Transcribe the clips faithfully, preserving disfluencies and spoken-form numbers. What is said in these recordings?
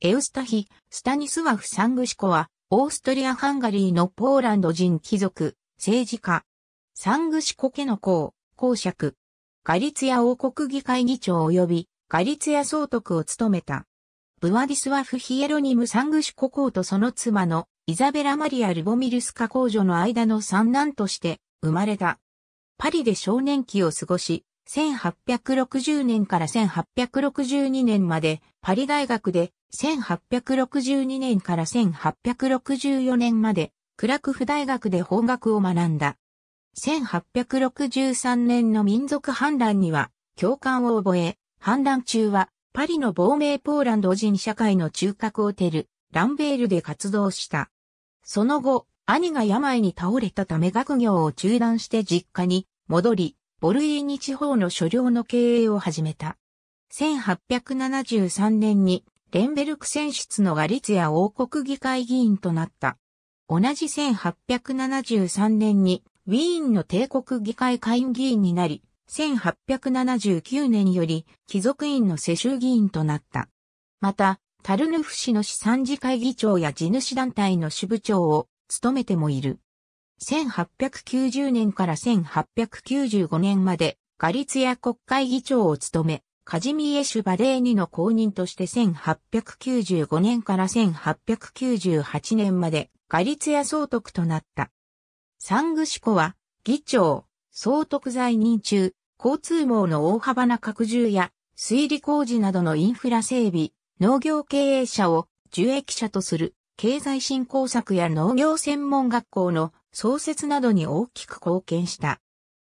エウスタヒ・スタニスワフ・サングシコは、オーストリア・ハンガリーのポーランド人貴族、政治家。サングシコ家の公、公爵。ガリツィア王国議会議長及び、ガリツィア総督を務めた。ヴラディスワフ・ヒエロニム・サングシコ公とその妻のイザベラ・マリア・ルボミルスカ公女の間の三男として生まれた。パリで少年期を過ごし、せんはっぴゃくろくじゅうねんからせんはっぴゃくろくじゅうにねんまでパリ大学で、せんはっぴゃくろくじゅうにねんからせんはっぴゃくろくじゅうよねんまでクラクフ大学で法学を学んだ。せんはっぴゃくろくじゅうさんねんの民族反乱には共感を覚え、反乱中はパリの亡命ポーランド人社会の中核を得るランベールで活動した。その後、兄が病に倒れたため学業を中断して実家に戻り、ボルイーニ地方の所領の経営を始めた。せんはっぴゃくななじゅうさんねんにレンベルク選出のガリツィア王国議会議員となった。同じせんはっぴゃくななじゅうさんねんにウィーンの帝国議会下院議員になり、せんはっぴゃくななじゅうきゅうねんより貴族院の世襲議員となった。また、タルヌフ市の市参事会議長や地主団体の支部長を務めてもいる。せんはっぴゃくきゅうじゅうねんからせんはっぴゃくきゅうじゅうごねんまでガリツィア国会議長を務め、カジミエシュ・バレーニの後任としてせんはっぴゃくきゅうじゅうごねんからせんはっぴゃくきゅうじゅうはちねんまでガリツィア総督となった。サングシコは議長、総督在任中、交通網の大幅な拡充や水利工事などのインフラ整備、農業経営者を受益者とする経済振興策や農業専門学校の創設などに大きく貢献した。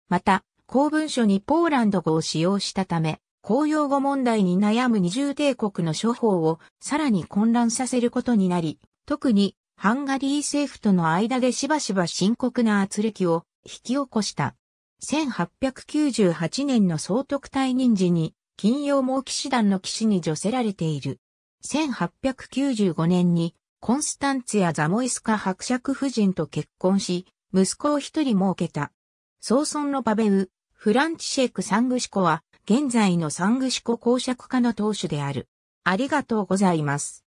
また、公文書にポーランド語を使用したため、公用語問題に悩む二重帝国の諸方をさらに混乱させることになり、特にハンガリー政府との間でしばしば深刻な軋轢を引き起こした。せんはっぴゃくきゅうじゅうはちねんの総督退任時に、金曜も騎士団の騎士に叙せられている。せんはっぴゃくきゅうじゅうごねんに、コンスタンツィア・ザモイスカ伯爵夫人と結婚し、息子を一人設けた。曾孫のパヴェウ・フランチシェク・サングシコは、現在のサングシコ公爵家の当主である。ありがとうございます。